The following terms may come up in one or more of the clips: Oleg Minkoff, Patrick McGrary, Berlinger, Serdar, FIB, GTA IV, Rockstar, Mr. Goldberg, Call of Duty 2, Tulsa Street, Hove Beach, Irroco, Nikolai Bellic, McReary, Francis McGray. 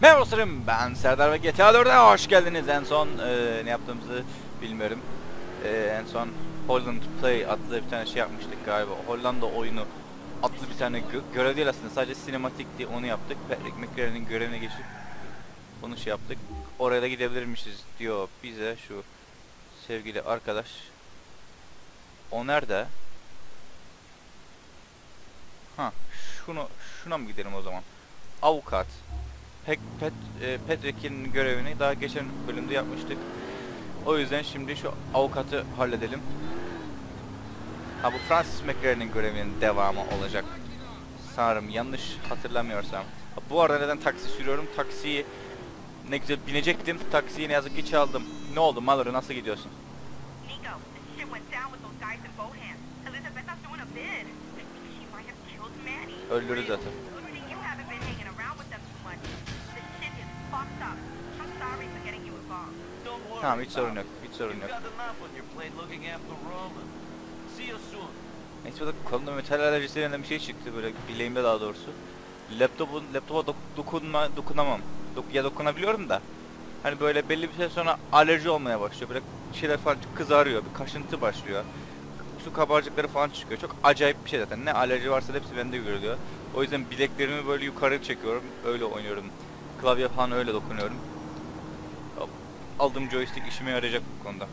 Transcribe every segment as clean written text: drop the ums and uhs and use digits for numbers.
Merhaba dostlarım, ben Serdar ve GTA 4'e hoş geldiniz. En son ne yaptığımızı bilmiyorum. En son Holland Play adlı bir tane şey yapmıştık galiba. Hollanda oyunu adlı bir tane görev değil aslında, sadece sinematikti, onu yaptık. McReary'nin görevine geçip onu şey yaptık. Oraya da gidebilirmişiz diyor bize şu sevgili arkadaş. O nerede? Ha, şuna mı gidelim o zaman? Avukat. Patrick'in görevini daha geçen bölümde yapmıştık. O yüzden şimdi şu avukatı halledelim. Ha, bu Francis McGray'nin görevinin devamı olacak sanırım, yanlış hatırlamıyorsam. Ha, bu arada neden taksi sürüyorum? Taksiyi ne güzel binecektim. Taksiyi ne yazık ki çaldım. Ne oldu Mallory, nasıl gidiyorsun? Öldürür zaten. Tamam, hiç sorun yok, hiç sorun yok. Neyse, kolumda metal alerjisiyle bir şey çıktı böyle, bileğimde daha doğrusu. Laptopa dokunamam. Ya dokunabiliyorum da. Hani böyle belli bir süre sonra alerji olmaya başlıyor. Böyle şeyler falan kızarıyor, bir kaşıntı başlıyor. Su kabarcıkları falan çıkıyor. Çok acayip bir şey zaten. Ne alerji varsa hepsi bende görülüyor. O yüzden bileklerimi böyle yukarı çekiyorum. Öyle oynuyorum. Klavye falan öyle dokunuyorum. Aldığım joystick işime yarayacak bu konuda.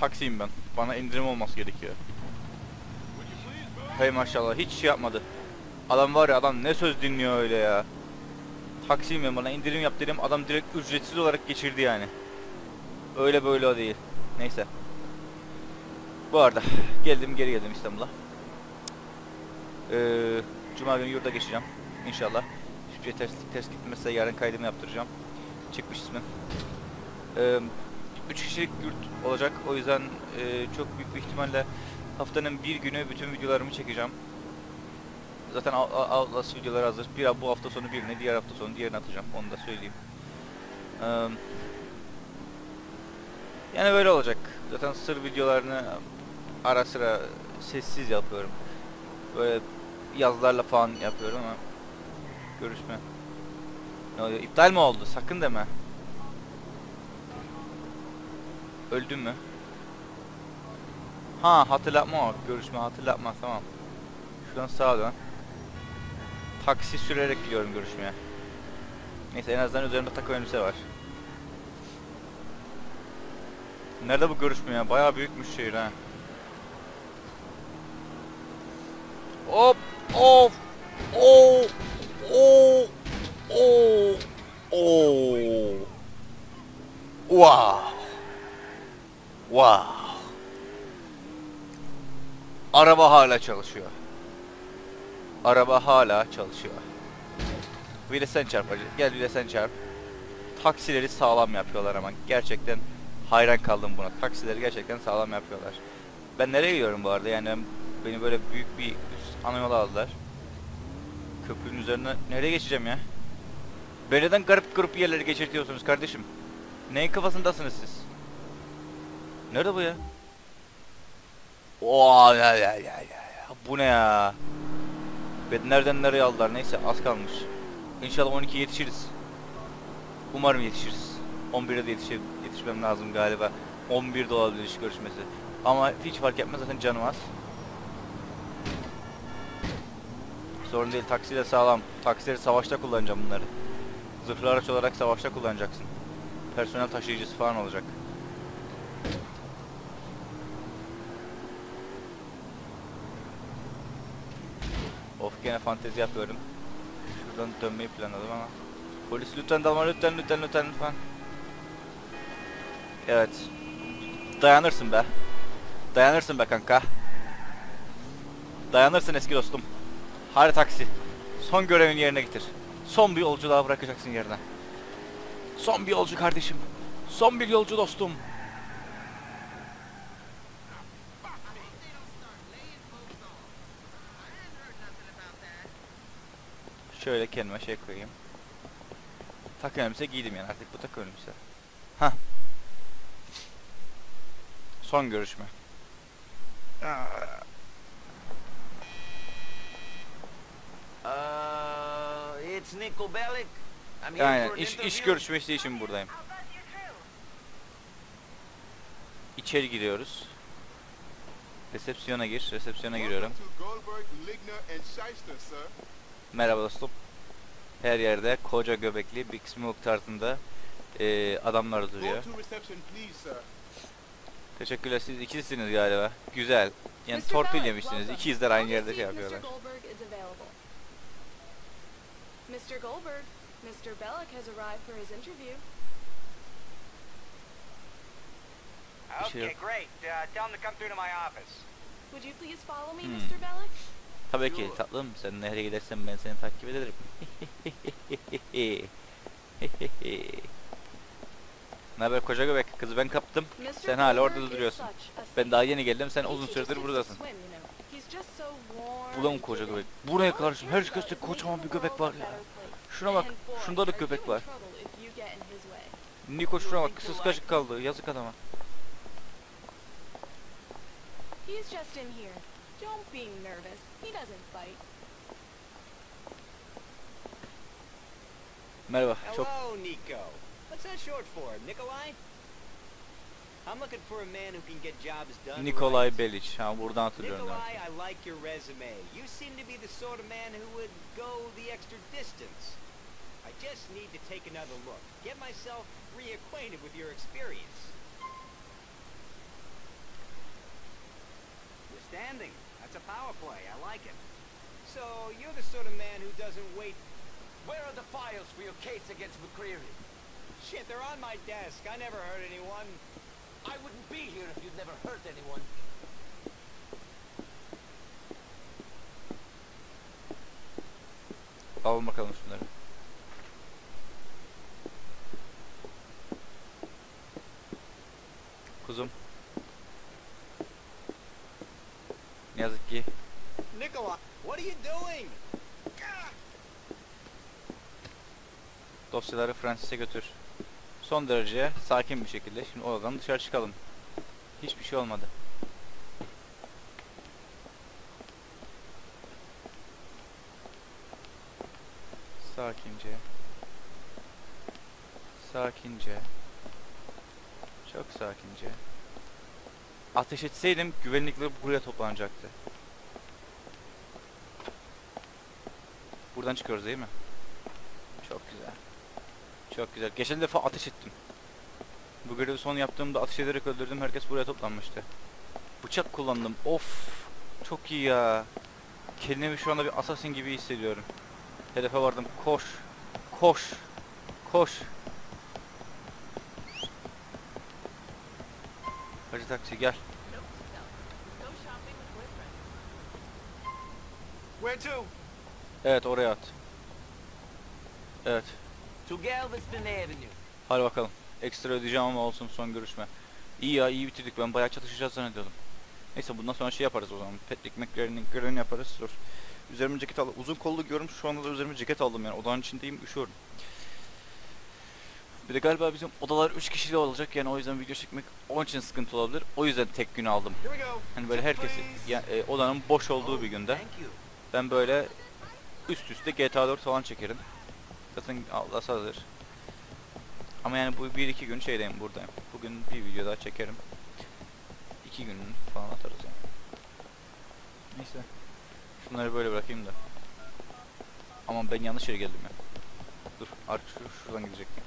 Taksiyim ben. Bana indirim olması gerekiyor. Hey maşallah, hiç şey yapmadı. Adam var ya, adam ne söz dinliyor öyle ya. Taksiyim ben, bana indirim yap dedim. Adam direkt ücretsiz olarak geçirdi yani. Öyle böyle o değil. Neyse. Bu arada geri geldim İstanbul'a. Cuma günü yurda geçeceğim inşallah. Hiçbir test gitmezse yarın kaydımı yaptıracağım. Çıkmış ismin. 3 kişilik yurt olacak, o yüzden çok büyük bir ihtimalle haftanın bir günü bütün videolarımı çekeceğim. Zaten Outlast videoları hazır. Bu hafta sonu birini, diğer hafta sonu diğerini atacağım, onu da söyleyeyim. Yani böyle olacak. Zaten sır videolarını ara sıra sessiz yapıyorum. Böyle yazılarla falan yapıyorum ama görüşme. Ne oluyor? İptal mi oldu? Sakın deme. Öldün mü? Ha, hatırlatma o. Görüşme hatırlatma, tamam. Şuradan sağa dön. Taksi sürerek gidiyorum görüşmeye. Neyse, en azından üzerinde takım elbise var. Nerede bu görüşme ya? Bayağı büyükmüş şehir ha. Hop! Of! Oo! Oo! Oo! Oo! Wow! Wow! Araba hala çalışıyor. Bir de sen çarp hacı. Gel bir de sen çarp. Taksileri sağlam yapıyorlar ama. Gerçekten hayran kaldım buna. Taksileri gerçekten sağlam yapıyorlar. Ben nereye gidiyorum bu arada? Yani beni böyle büyük bir üst ana yola aldılar. Köprünün üzerine nereye geçeceğim ya? Böyle neden garip yerleri geçirtiyorsunuz kardeşim? Neyin kafasındasınız siz? Nerede bu ya? Oo ya. Bu ne ya? Beni nereden nereye aldılar? Neyse, az kalmış. İnşallah 12'ye yetişiriz. Umarım yetişiriz. 11'e de yetişmem lazım galiba. 11'de olabilir iş görüşmesi. Ama hiç fark etmez, zaten canım az. Sorun değil, taksiyle sağlam. Taksileri savaşta kullanacağım bunları. Zırhlı araç olarak savaşta kullanacaksın. Personel taşıyıcısı falan olacak. Of, gene fantezi yapıyorum. Şuradan dönmeyi planladım ama. Polis lütfen dalma, lütfen. Evet. Dayanırsın be. Dayanırsın be kanka. Dayanırsın eski dostum. Hadi taksi. Son görevini yerine getir. Son bir yolcu daha bırakacaksın yerine. Son bir yolcu kardeşim. Son bir yolcu dostum. Şöyle kendime şey koyayım. Takım elbise giydim yani, artık bu takım elbise. Hah. Son görüşme. it's Nikolai Bellic. I'm here for an interview. İş görüşmesi için buradayım. İçeri giriyoruz. Resepsiyona gir. Resepsiyona giriyorum. Merhaba dostum. Her yerde koca göbekli Big Smoke tarzında adamlar duruyor. Teşekkürler, siz ikizsiniz galiba. Güzel. Yani torpil yemişsiniz. İkizler aynı yerde şey yapıyorlar. Mr. Goldberg, Mr. Bellic has arrived for his interview. Okay, great. Tell him to come through to my office. Would you please follow me, Mr. Bellic? Tabii ki tatlım. Sen nereye gidersen ben seni takip ederim. Naber koca göbek? Kızı ben kaptım. Sen hala orada duruyorsun. Ben daha yeni geldim. Sen uzun süredir buradasın. Ulan koca göbek. Buraya karşı her köşede kocaman bir göbek var ya. Şuna bak. Şunda da göbek var. Niko şuna bak. Kısız kaşık kaldı. Yazık adama. Merhaba. Çok... What's that short for, Nikolai? I'm looking for a man who can get jobs done. Nikolai Bellic. Ha, buradan hatırlıyorum. Nikolai, I like your resume. You seem to be the sort of man who would go the extra distance. I just need to take another look. Get myself reacquainted with your experience. You're standing. That's a power play. I like it. So, you're the sort of man who doesn't wait. Where are the files for your case against McReary? Shit, they're on my desk. I never hurt anyone. I wouldn't be here if you'd never hurt anyone. Alalım bakalım şunları. Kuzum. Ne yazık ki. Nikolai, what are you doing? Dosyaları Francis'e götür. Son derece sakin bir şekilde. Şimdi oradan dışarı çıkalım. Hiçbir şey olmadı. Sakince. Sakince. Çok sakince. Ateş etseydim güvenlikler buraya toplanacaktı. Buradan çıkıyoruz değil mi? Çok güzel. Çok güzel. Geçen defa ateş ettim. Bu görevi son yaptığımda ateş ederek öldürdüm. Herkes buraya toplanmıştı. Bıçak kullandım. Of. Çok iyi ya. Kendimi şu anda bir assassin gibi hissediyorum. Hedefe vardım. Koş. Koş. Koş. Hacı taksi gel. Evet oraya at. Evet. Hadi bakalım. Ekstra ödeyeceğim ama olsun son görüşme. İyi ya, iyi bitirdik. Ben bayağı çatışacağız zannediyordum. Neyse bundan sonra şey yaparız o zaman. Patrick McGrary'nin görevini yaparız. Dur. Üzerime ceket aldım. Uzun kollu giyiyorum. Şu anda da üzerime ceket aldım yani. Odanın içindeyim. Üşüyorum. Bir de galiba bizim odalar 3 kişili olacak. Yani o yüzden video çekmek onun için sıkıntı olabilir. O yüzden tek gün aldım. Hani böyle herkesi yani, odanın boş olduğu bir günde. Ben böyle üst üste GTA 4 falan çekerim. Zaten Allah'a hazır. Ama yani bu 1-2 gün şeydeyim, buradayım. Bugün bir video daha çekerim. 2 gün falan atarız yani. Neyse. Şunları böyle bırakayım da. Aman ben yanlış yere geldim ya. Dur artık şuradan gidecektik.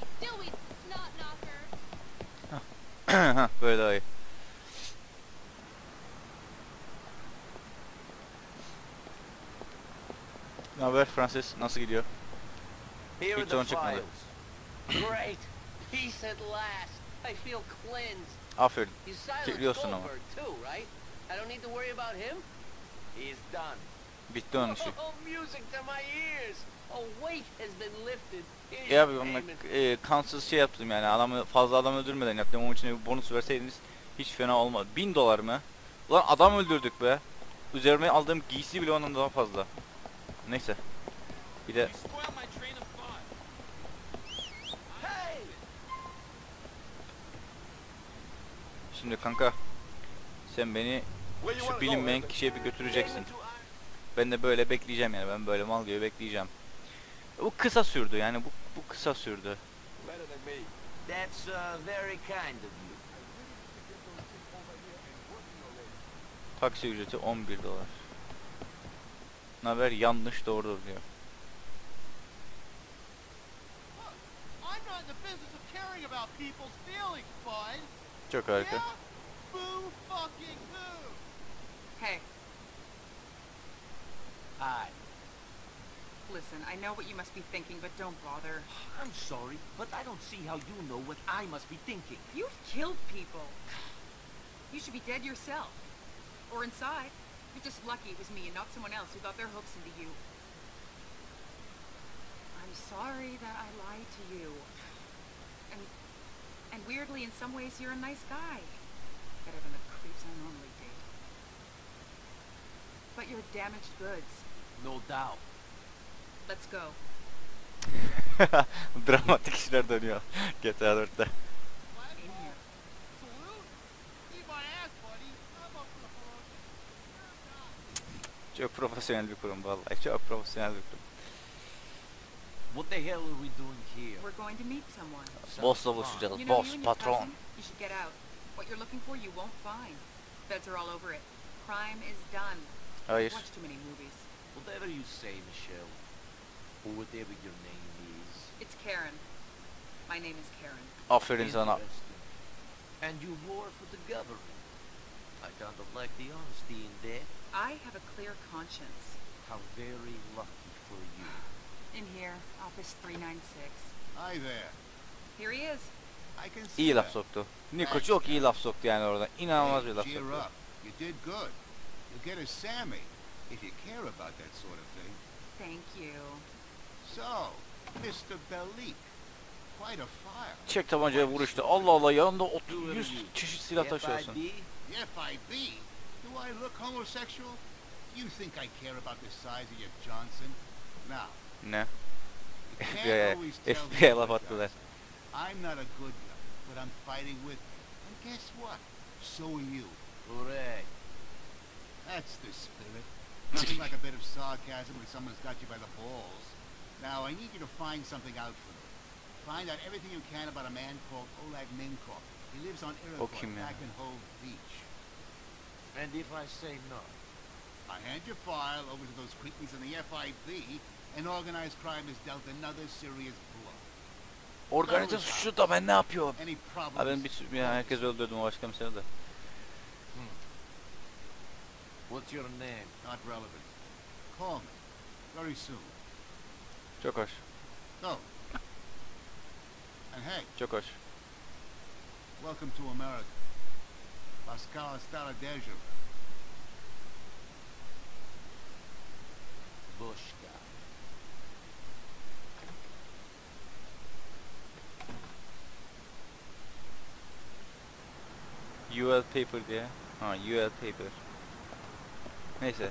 Hah. Böyle daha iyi. Ne haber Francis? Nasıl gidiyor? Here are the files. Great, peace at last. I feel cleansed. Aferin. Biliyorsun ama. I don't need to worry about him. He's done. Bitti onun işi. Ya ben kansız şey yaptım yani. Adamı fazla adam öldürmeden yaptım. Onun için bir bonus verseydiniz hiç fena olmaz. $1000 mı? Ulan adam öldürdük be. Üzerime aldığım giysi bile ondan daha fazla. Neyse. Bir de şimdi kanka, sen beni şu bilinmeyen kişiye bir götüreceksin. Ben de böyle bekleyeceğim yani, ben böyle mal gibi bekleyeceğim. Bu kısa sürdü yani, bu kısa sürdü. That's very kind of you. Taksi ücreti $11. Naber yanlış doğrudur diyor. Çok harika. Hey. Hi. Listen, I know what you must be thinking, but don't bother. I'm sorry, but I don't see how you know what I must be thinking. You've killed people. You should be dead yourself. Or inside. You're just lucky it was me and not someone else who got their hooks into you. I'm sorry that I lied to you. And weirdly, in some ways, you're a nice guy. Better than the creeps I normally did. But you're damaged goods. No doubt. Let's go. Dramatik işler dönüyor GTA 4'te. Çok profesyonel bir kurum vallahi. Çok profesyonel bir kurum. What the hell are we doing here? We're going to meet someone. Boss'la buluşacağız. Boss, patron. You should get out. What you're looking for, you won't find. Feds are all over it. Crime is done. Hayır. Watch too many movies. Whatever you say, Michelle. Or whatever your name is. It's Karen. My name is Karen. Aferin sana. And you war for the government. I kind of like the honesty in there. I have a clear conscience. How very lucky for you. In here, office 396. Hi there. Here he is. I can see. İyi laf soktu. Niko çok iyi laf soktu yani orada. İnanılmaz bir laf soktu. You did good. You'll get a Sammy if you care about that sort of thing. Thank you. So, Mr. Bellic. Quite a fire. Çek tabancayı vuruştu. Allah Allah, yanında 100 çeşit silah taşıyorsun. FIB? Do I look homosexual? You think I care about the size of your Johnson? Now. No. FBI laf attılar. I'm not a good guy, but I'm fighting with you. And guess what? So are you. Hooray. That's the spirit. Nothing like a bit of sarcasm when someone's got you by the balls. Now, I need you to find something out for me. Find out everything you can about a man called Oleg Minkoff. He lives on Irroco, back in Hove Beach. And if I say no? I hand your file over to those cretins in the FIB, and organized crime is dealt another serious blow. Organize suçu da ben ne yapıyorum? Ha, ben bir herkes öldürdüm o başka mesele de. What's your name? Not relevant. Call me very soon. Çok hoş. Oh. And hey. Çok hoş. Welcome to America. Pascal Staradejo. Bushka. UL paper diye. Ha, UL paper. Neyse.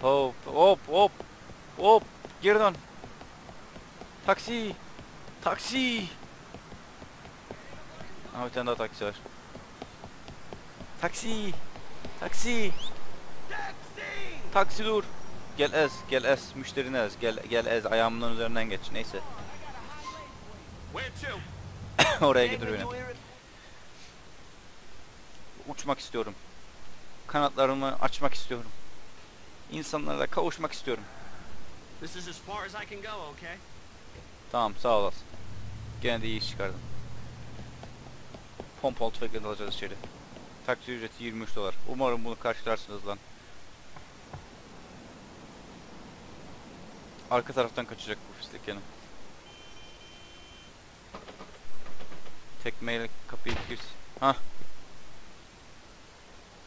Hop hop hop. Hop. Geri dön. Taksi. Taksi. Aha, bir tane daha taksi var. Taksi. Taksi. Taksi dur. Gel ez, gel ez, müşterini ez, gel ez, ayağımın üzerinden geç. Neyse. Oraya gidiyor benim. Uçmak istiyorum. Kanatlarımı açmak istiyorum. İnsanlarla kavuşmak istiyorum. Tamam, sağ olasın. Gene de iyi iş çıkardım. Pompalı tüfekle alacağız içeri. Taksi ücreti $23. Umarım bunu karşılarsınız lan. Arka taraftan kaçacak bu pislik yani. Tekmeyle kapıyı girsin. Ha.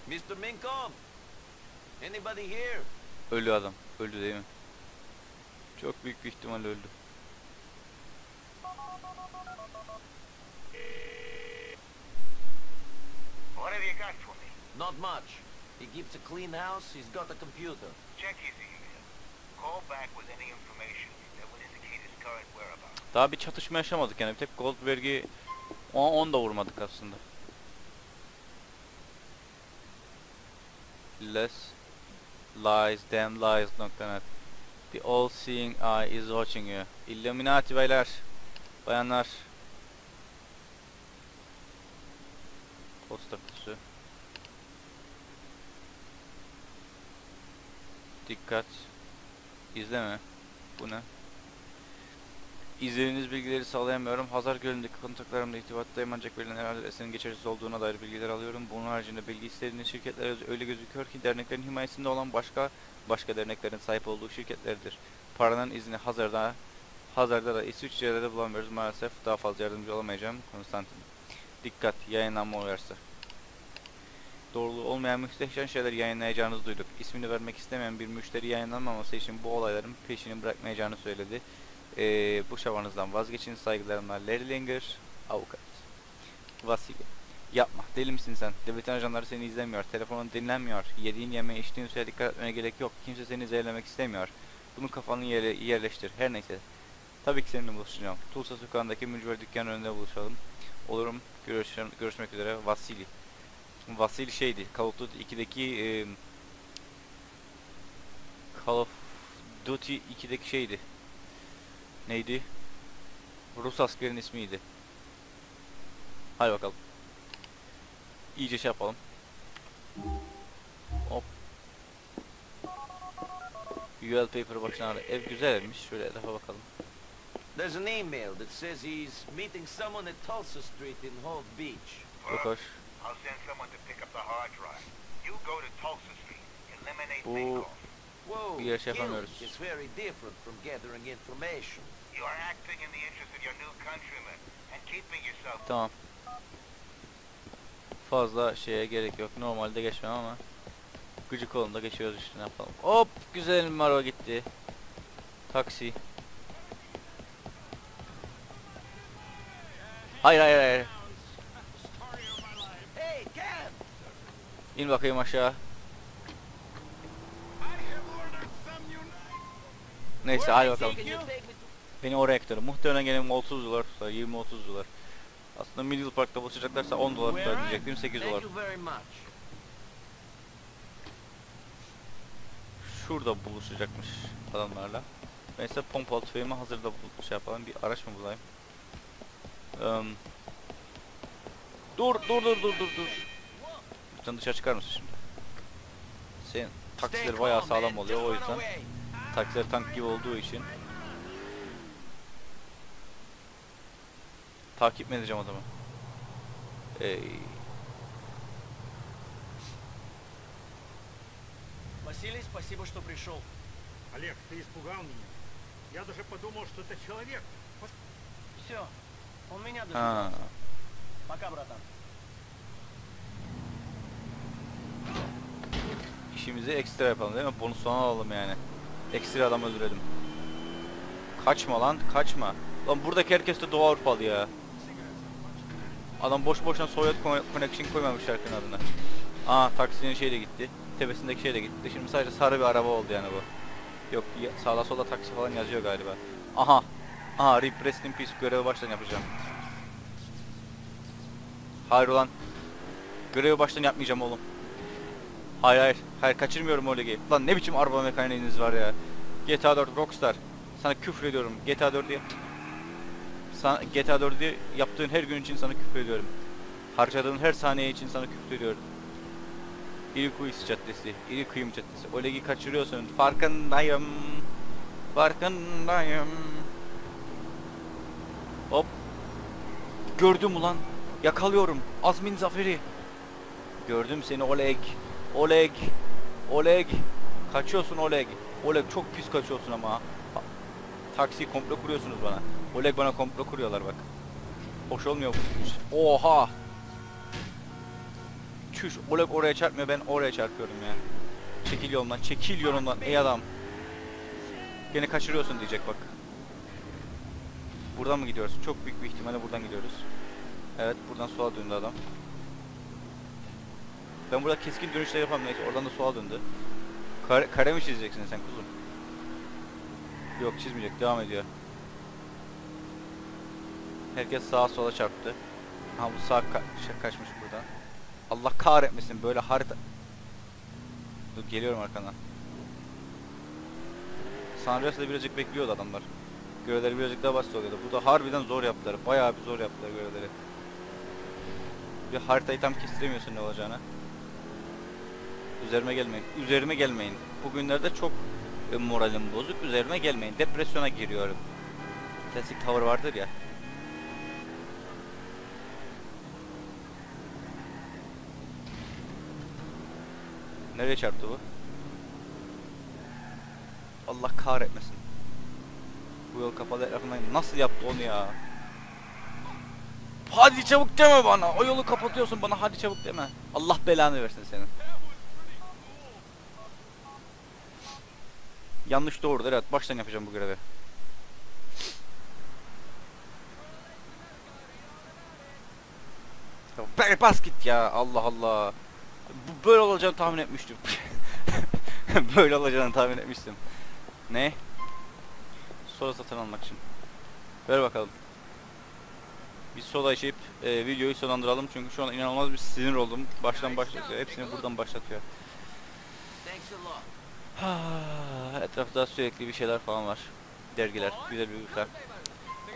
Mr. Minkoff. Anybody here? Ölü adam. Öldü değil mi? Çok büyük bir ihtimal öldü. What have you got for me? Not much. He keeps a clean house. He's got a computer. Check his email. Call back with any information that would indicate his current whereabouts. Daha bir çatışma yaşamadık yani. Bir tek Goldberg'i 10 da vurmadık aslında. Less lies, damn lies. The all-seeing eye is watching you. Illuminati beyler, bayanlar. Posta kutusu. Dikkat. İzleme. Bu ne? İzlediğiniz bilgileri sağlayamıyorum. Hazar Gölü'ndeki kontaklarımla irtibatta dayanacak verilen herhalde eserin geçersiz olduğuna dair bilgiler alıyorum. Bunun haricinde bilgi istediğiniz şirketler öyle gözüküyor ki derneklerin himayesinde olan başka derneklerin sahip olduğu şirketlerdir. Paranın izini Hazar'da da İsviçre'de de bulamıyoruz. Maalesef daha fazla yardımcı olamayacağım. Konstantin. Dikkat! Yayınlanma uyarısı. Doğruluğu olmayan müstehcen şeyler yayınlayacağınızı duyduk. İsmini vermek istemeyen bir müşteri yayınlanmaması için bu olayların peşini bırakmayacağını söyledi. Bu şabanızdan vazgeçin. Saygılarımla Berlinger, avukat. Vasile. Yapma. Deli misin sen? Devletin ajanları seni izlemiyor. Telefonun dinlenmiyor. Yediğin yemeği içtiğin suya dikkat etmene gerek yok. Kimse seni zehirlemek istemiyor. Bunu kafanın yerleştir. Her neyse. Tabii ki seninle buluşacağım. Tulsa sokağındaki mücver dükkanın önünde buluşalım. Olurum. Görüşmek üzere. Vasile. Vasile şeydi. Call of Duty 2'deki şeydi. Neydi? Rus askerin ismiydi. Hadi bakalım. İyice şey yapalım. Hop. UL paper başına ev güzelmiş. Şöyle etrafa bakalım. There's an email that says he's meeting someone at Tulsa Street in Hove Beach. Çok hoş. Bu bir yer şey yapamıyoruz. Tamam. Fazla şeye gerek yok. Normalde geçmem ama gıcık olun da geçiyoruz işte, ne yapalım. Hop, güzel Maro gitti. Taksi. Hayır. İn bakayım aşağı. Neyse, hadi bakalım. Beni oraya aktarın. Muhtemelen gene $30 tutar, 20-30 dolar. Aslında Middle Park'ta buluşacaklarsa $10 tutar diyecektim, 8 dolar. Şurada buluşacakmış adamlarla. Neyse, pompalı tüfeğimi hazırda şey yapalım. Bir araç mı bulayım? Dur. Lütfen dışarı çıkar mısın şimdi? Senin taksiler bayağı sağlam oluyor, o yüzden. Taksiler tank gibi olduğu için takip mi edeceğim adamı? Vasily, спасибо, что пришел. Олег, ты испугал меня. Я даже подумал, что это человек. Всё. Он меня дождался. Пока, братан. İşimizi ekstra yapalım değil mi? Bonus falan alalım yani. Ekstra adam öldürelim. Kaçma lan, kaçma. Lan buradaki herkes de Doğu Avrupalı ya. Adam boş boşuna Sovyet Connection koymamış şarkının adına. Aa, taksinin şey de gitti. Tepesindeki şey de gitti. Şimdi sadece sarı bir araba oldu yani bu. Yok, sağda solda taksi falan yazıyor galiba. Aha, Rest in Peace görevi baştan yapacağım. Hayır ulan. Görevi baştan yapmayacağım oğlum. Hayır, kaçırmıyorum Oleg'i. Lan ne biçim araba mekaniğiniz var ya. GTA 4 Rockstar. Sana küfür ediyorum. GTA 4'ü yaptığın her gün için sana küfür ediyorum. Harcadığın her saniye için sana küfür ediyorum. İri Kuyum Caddesi. Oleg'i kaçırıyorsun. Farkındayım. Hop. Gördüm ulan. Yakalıyorum. Azmin zaferi. Gördüm seni Oleg. Kaçıyorsun Oleg. Oleg çok pis kaçıyorsun ama. Taksi komplo kuruyorsunuz bana. Oleg bana komplo kuruyorlar bak. Hoş olmuyor bu. Oha. Çüş. Oleg oraya çarpmıyor, ben oraya çarpıyorum ya. Çekil yolumdan ey adam. Gene kaçırıyorsun diyecek bak. Buradan mı gidiyoruz? Çok büyük bir ihtimalle buradan gidiyoruz. Evet, buradan sola döndü adam. Ben burada keskin dönüşler yapamam. Neyse, oradan da sola döndü. Kare mi çizeceksin sen kuzum? Yok, çizmeyecek, devam ediyor. Herkes sağa sola çarptı. Ha, bu sağ kaçmış buradan. Allah kahretmesin böyle harita. Dur, geliyorum arkandan. Sanres'de birazcık bekliyordu adamlar. Görevleri birazcık daha basit oluyordu. Bu da harbiden zor yaptılar. Bayağı bir zor yaptılar görevleri. Bir haritayı tam kestiremiyorsun ne olacağını. Üzerime gelmeyin. Üzerime gelmeyin. Bugünlerde çok moralim bozuk. Üzerime gelmeyin. Depresyona giriyorum. Klasik tavır vardır ya. Nereye çarptı bu? Allah kahretmesin. Bu yol kapalı etrafından nasıl yaptı onu ya? Hadi çabuk deme bana. O yolu kapatıyorsun bana. Hadi çabuk deme. Allah belanı versin senin. Yanlış doğrudur. Evet, baştan yapacağım bu görevi. Be bas git ya. Allah Allah. Böyle olacağını tahmin etmiştim. Böyle olacağını tahmin etmiştim. Ne? Soda satın almak için. Ver bakalım. Biz soda içip videoyu sonlandıralım çünkü şu an inanılmaz bir sinir oldum. Baştan başlatıyor. Hepsini buradan başlatıyor. Etrafta sürekli bir şeyler falan var. Dergiler, güzel bilgiler.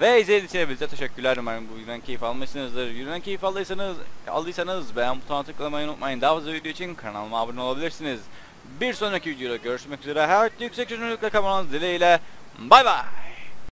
Ve izlediğiniz için hepinize teşekkürler. Umarım bu yüzden keyif almışsınızdır. Yüzden keyif aldıysanız beğen butonuna tıklamayı unutmayın. Daha fazla video için kanalıma abone olabilirsiniz. Bir sonraki videoda görüşmek üzere. Her yüksek çözünürlükle kalmanız dileğiyle. Bay bay.